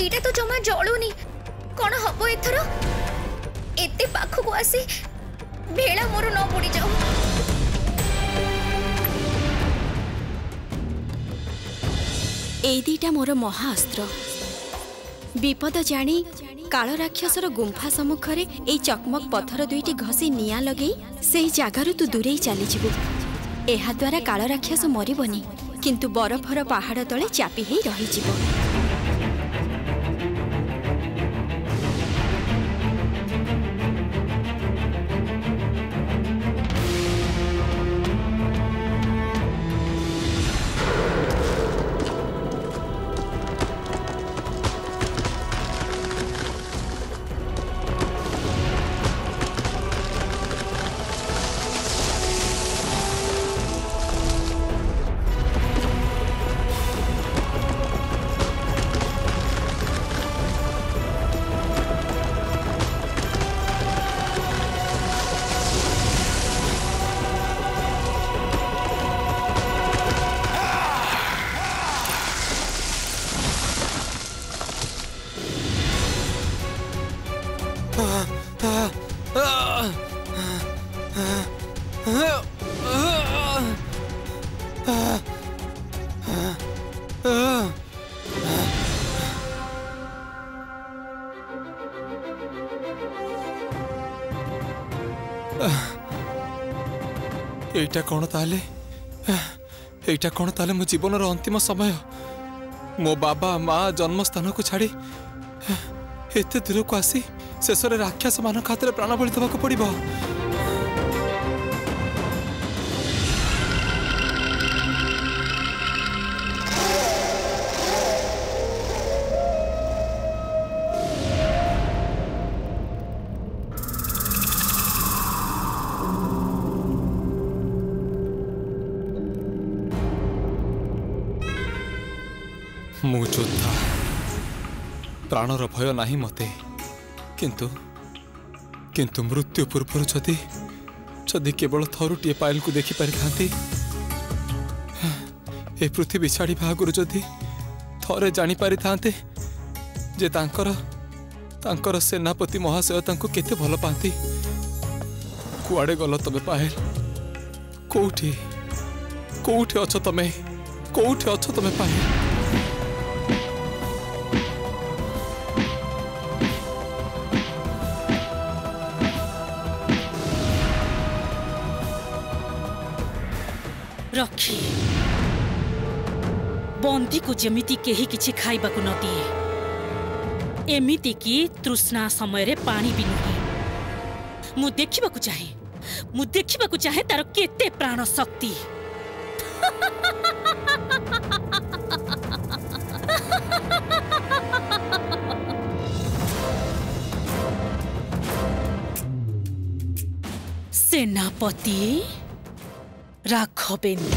एटा तो जमा जलुनी कौन हम एथर एते पाखक आसी भेड़ा मोर न पड़ी जाऊ। एई दीटा मोर महाअस्त्र विपद जानी काल राक्षसर गुंफा सम्मुखरे ए चकमक पत्थर दुईटी घसी निया लगे से जगार तू दूरे चली जीवु। एहा द्वारा काल राक्षस मरबनी किंतु बरफर पहाड़ तले चापी ही रही जीवो। एटा कौन ताले मो जीवन अंतिम समय मो बाबा माँ जन्मस्थान को छाड़ी एत दूर को आसी शेष राक्षस मान हाथ प्राण बलि देवाक पड़ो। मु योद्धा प्राणर भय ना मते किंतु मृत्यु पूर्व जदि केवल थरुटे पायल को देखिपारी था पृथ्वी छाड़ी आगुरी जदि थे जापारी था सेनापति महाशय केते भल पाती कुआड़े गल तबे पायल कोठे अछ तमे पायल। रखी बंदी को जमीती केही किछि खाइबा को न दिए एमिति की तृष्णा समय रे पानी भी नुहे। मु देखिबा को चाहे तार केते प्राण शक्ति। सेनापति राघवेन्द्र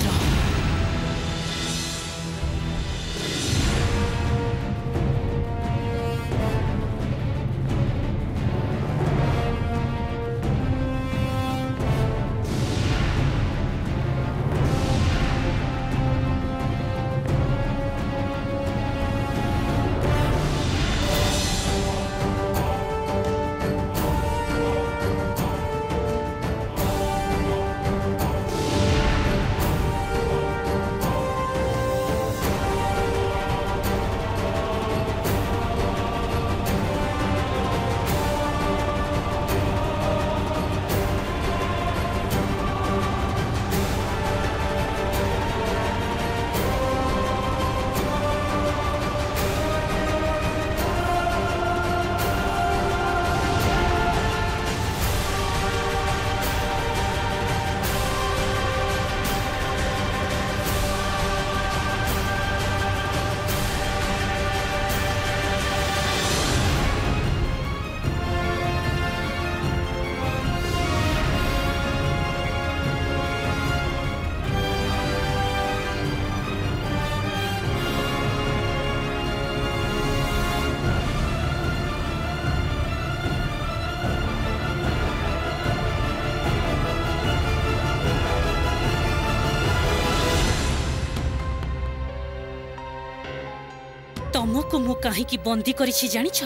को मु कहीं बंदी करी जानिछ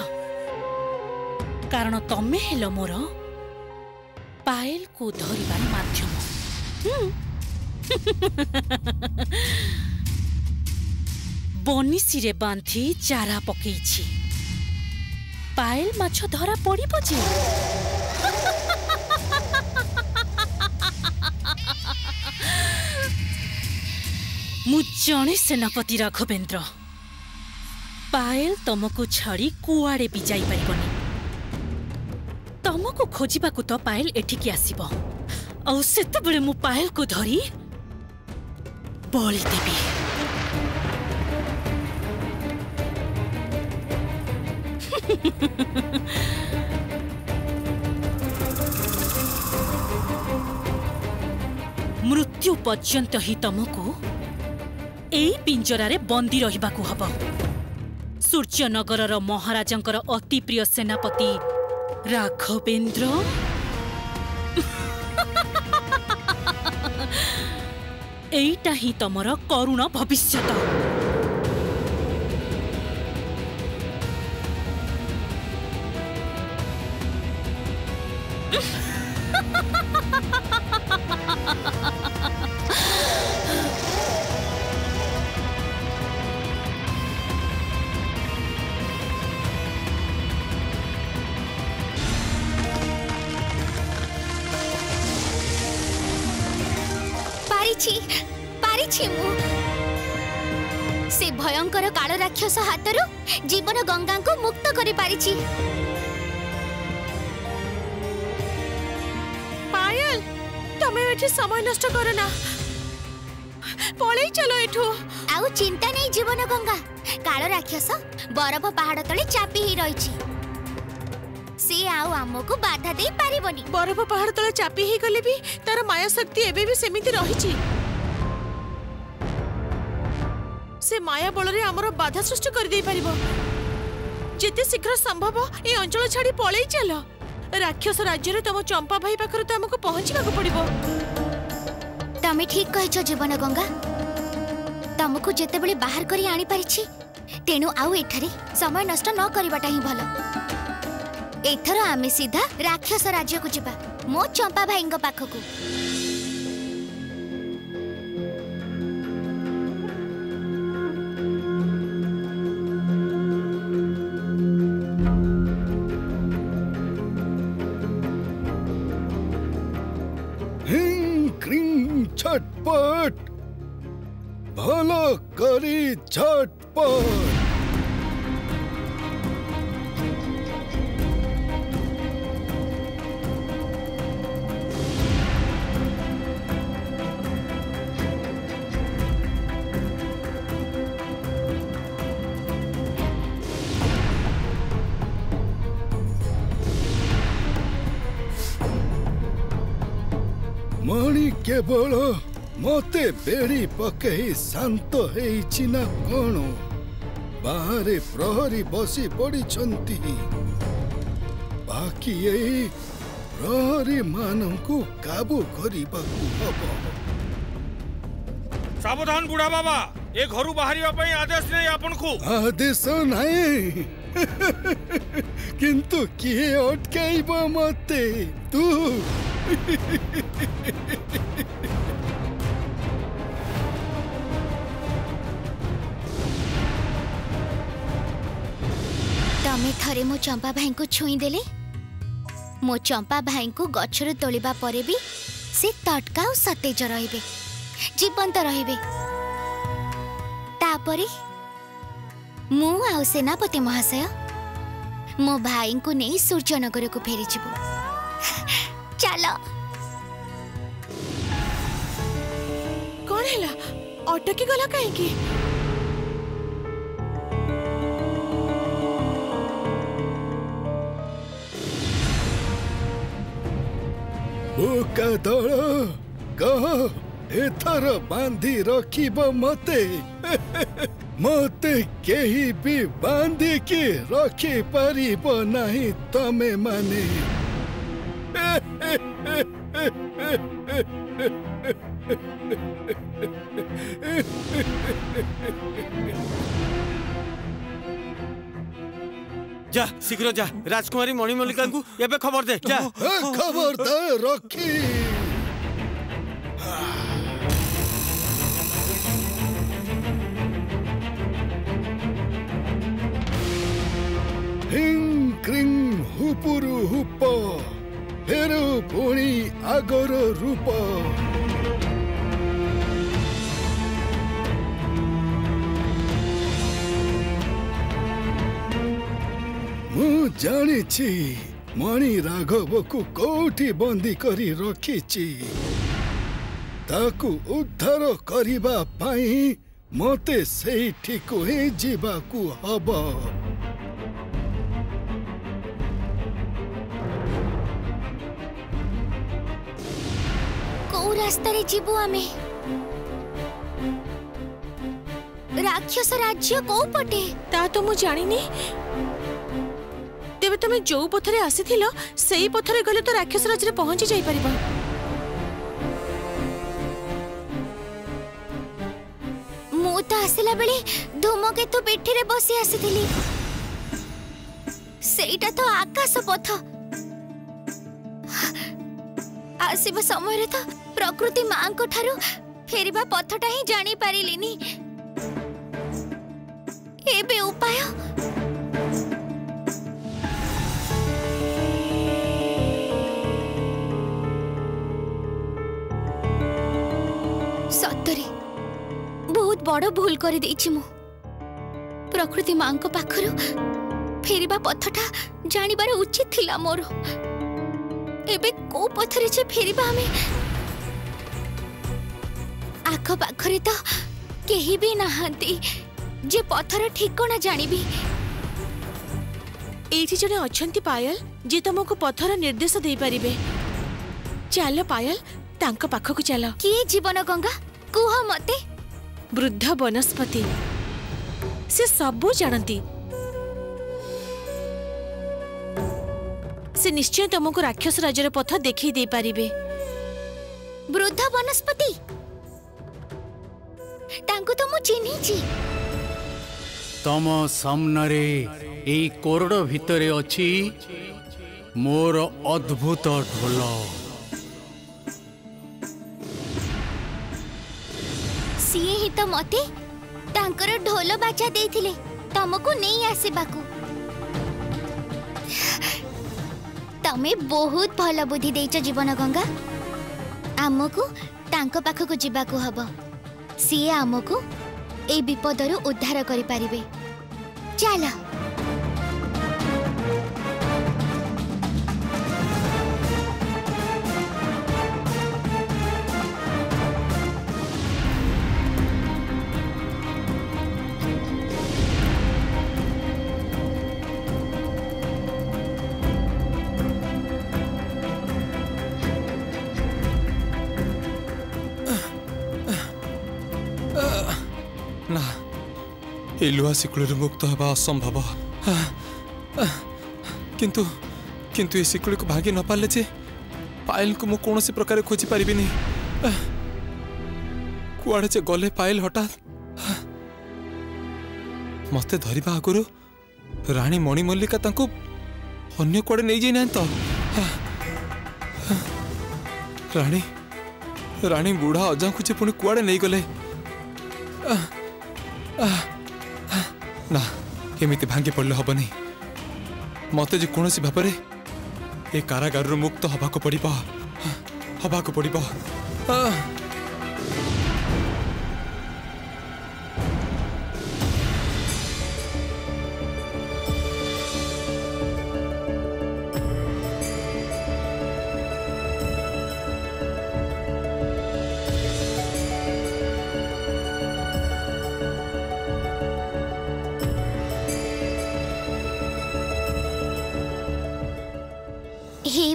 कारण तमे हेलो मोर पायल को धरिबार माध्यम। बनिसी रे बांधी चारा पकेछि पायल माछ धरा पड़िबो जे मु जणे सेनापति राघवेन्द्र पायल तुमको छाड़ी कुआड़े भी जाई पारिबनी तुमको खोजिबा को तो पायल एठिकी आसीबो आउ सेते बेले मु पायल को धरी बळी देबी। मृत्यु पर्यंत ही तुमको एई पिंजरा रे बंदी रहिबा को हबो। सूर्यनगर महाराजांकर अति प्रिय सेनापति राघवेन्द्र एटा ही तमर करुण भविष्य। से भयंकर काल राक्षस हाथरू जीवन गंगा को मुक्त करि पारिछि। पायल तमे एठी समय नष्ट करना पळेई चलो एठो। आउ चिंता नहीं जीवन गंगा काल राक्षस बरफ पहाड़ तले चापी ही रहिछि से आउ हमको बाधा दे पारिबनी। बरफ पहाड़ तले चापी ही गले भी तार माया शक्ति एबे भी सेमिति रहिछि से माया बल रे हमरो बाधा सृष्टि कर दे परिबो। जेते शीघ्र संभव ए अंचल छाड़ी पळेई चलो राक्षस राज्य रे तम चंपा भाई पाखर त हमको पहुंचबा को पड़िबो। तमे ठीक कहिछो जीवन गंगा तमको जेते बेले बाहर करी आनी परिछि तेनु आउ एठरे समय नष्ट न करबाटा ही भलो। एथरो आमे सीधा राक्षस राज्य को जिबा मो चंपा भाईंग पाख को। झटपट भला करी झटपट केवल मते बेड़ी पकई शांत होना कौन बाहर प्रहरी बसी पड़ी बाकी प्रहरी मानू काबू करने सावधान बुढ़ा बाबा ये घर बाहर आदेश नहीं आपन को आदेश नहीं किंतु किए अटकईब मते तू तमे थरे मो चंपा भाई को छुई देले मो चंपा भाई को गछर तोलिबा परे भी से तटकाउ सतेज रहबे जीवंत रहबे। तापरे मु आउ सेनापति महाशय मो भाई को नहीं सूर्यनगर को फेरी जिबो। चलो कौन है अटकी गला कहीं दल कह एथर बांधी रखिब मते मते कही भी बांधी के रखी पारिब नहीं तमे माने। जा शीघ्र जा राजकुमारी मणिमल्लिका को एबे खबर दे जा खबर दे रखी हिंग क्रिंग हुपुरु हुप फेरु पुणी आगर रूप जानी मणि राघव को कोठी बंदी करी रखी ताकू उद्धार करिबा पाई मते सेठी को ही जीवा को हब को रास्ता रे जीवो आमे राक्षस राज्य को पटे ता तो मु जानी ने तेबे तुम्हें जो पथरे आसी थिलो सेई पथरे गले तो राक्षस राज्य रे पहुंची जाई परिबा मोता आसेला बेले धूमकेतु पिठी रे बसी आसी थिली सेईटा तो आकाश पथ आसीबा समय रे तो प्रकृति मां को थारु फेरीबा पथटा ही जानि पारिलिनी एबे उपाय बहुत बड़ भूल कर प्रकृति मां को पाखरु फेरिबा पथटा जानिबार उचित थिला मोर एबे को पथरे जे फेरिबा हमें आख पाखरे तो केही भी नहांती जे पथर ठिकाना जानिबी एठी जने अछंती पायल जे तुमको पथर निर्देश दे पारिबे चलो पायल तांक पाख को चलो की जीवन गंगा कुह मते वृद्ध वनस्पति से सबू जानती से निश्चय तुमको राक्षस राज्य पथ देखी दे पारिबे वृद्ध वनस्पति तांको तो मु चिन्हि छी तम सामने ए कोरड भितरे अछि मोर अद्भुत ढोल सीए ही तो मते तांकर ढोल बाजा देथिले तमको नहीं आसेबाकू तमे बहुत भल बुद्धि देइछ जीवन गंगा आमको तांको पाखको जीवाकू हबो सीए आमको ए विपदरु उद्धार करि पारिबे चला लुहा शिकुड़ी मुक्त होगा असंभव किंतु किंतु ये शिकुड़ी को भागी न पाले जे पायल को मु कौन प्रकार खोजी पारिबि नहीं कुआड़े जे गले पायल हठात मत धरिबा आगुरु राणी मणिमल्लिका तांको अन्य कुआड़े नहीं जाई ना तो राणी राणी बुढ़ा अजा को जे पुणी कुआड़े नहीं गले ना एमती भांगी पड़े हम नहीं मत जो कौन भाव में ये कारागार मुक्त हवाक पड़ हवाक पड़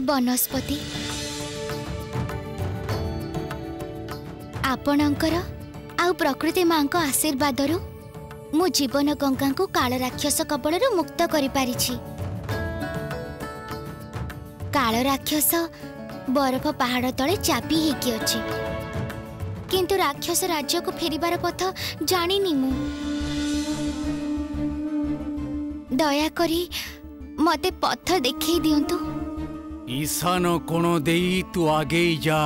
वनस्पति आपणकर आउ प्रकृति मां को आशीर्वाद रु मु जीवन गंगा को काल राक्षस कबल रु मुक्त करि पारिछि काल राक्षस बरफ पहाड़ तले चापी हेकि अछि किंतु राक्षस राज्य को फेरिबार पथ जानिनि मु दया करी मते पथ देखई दियंतु। ईशान कोण देई तू आगे जा,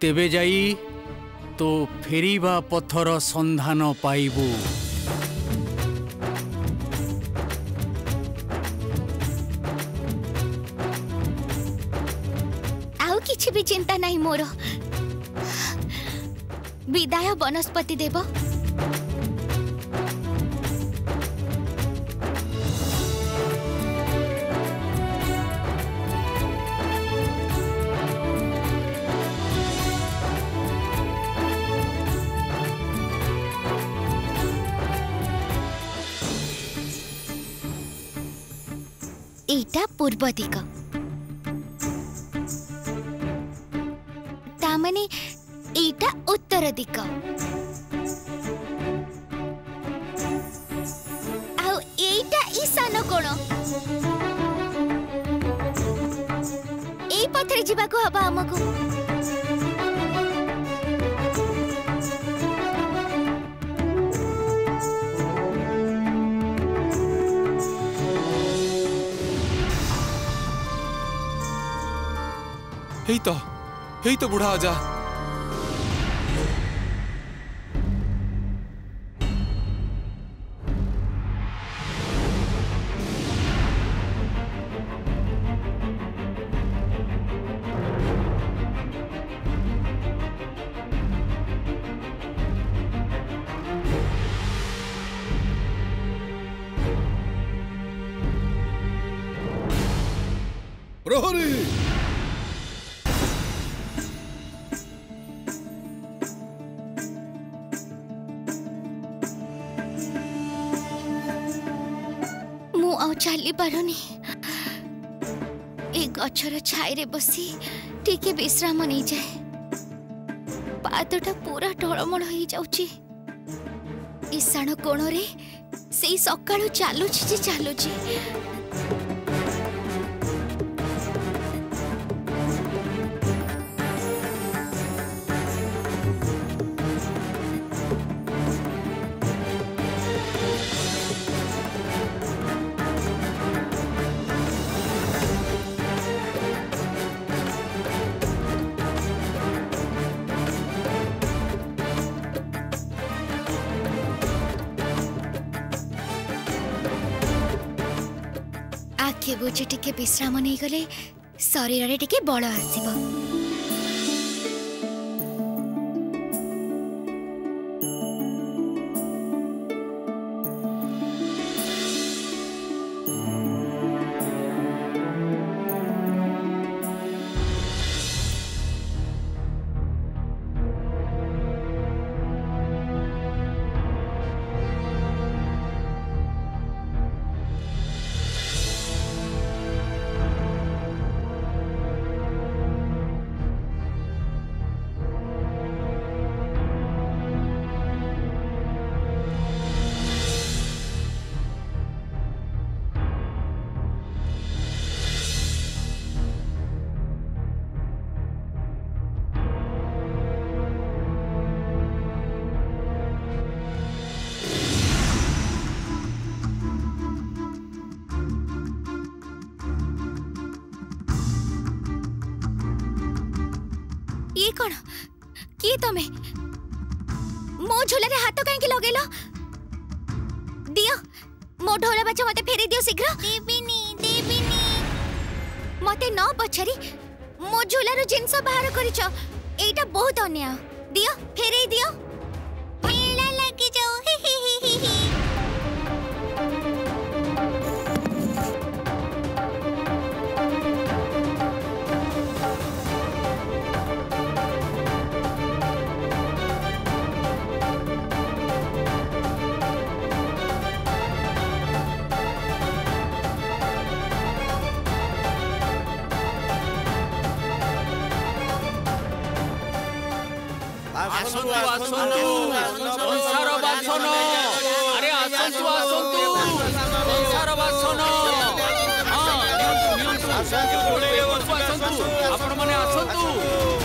तेबे जाई तो फेरिबा पथर संधान पाइबू। आउ किछि भी चिंता नहीं मोर। विदाय वनस्पति देव। एटा पूर्व दिक तामने एटा उत्तर दिक आउ एटा ईशान कोण। ए पथरे जीवाको हबा हमकु। ही तो बुढ़ा आजा। रोहरी चली पारुनी। ए गछर छाई रे बसी टिके विश्राम नहीं जाए। पादटा पूरा ढलमल हो जाउची। ईशान कोण रे सेई सकाळु चालुची। आखे बुझे टिके विश्राम नहीं गले शरीर रे टिके बळ आसीबो। की तमे मो झोला रे हाथ काहे के लगेलो? दियो मो ढोला बच्चा मते फेरी दियो शीघ्र। देबिनी मते न पछरी मो झोला रो जिंस बाहर करिचो। एटा बहुत अन्याय। दियो फेरी दियो। मेला लागी जाओ। अरे आसंतु।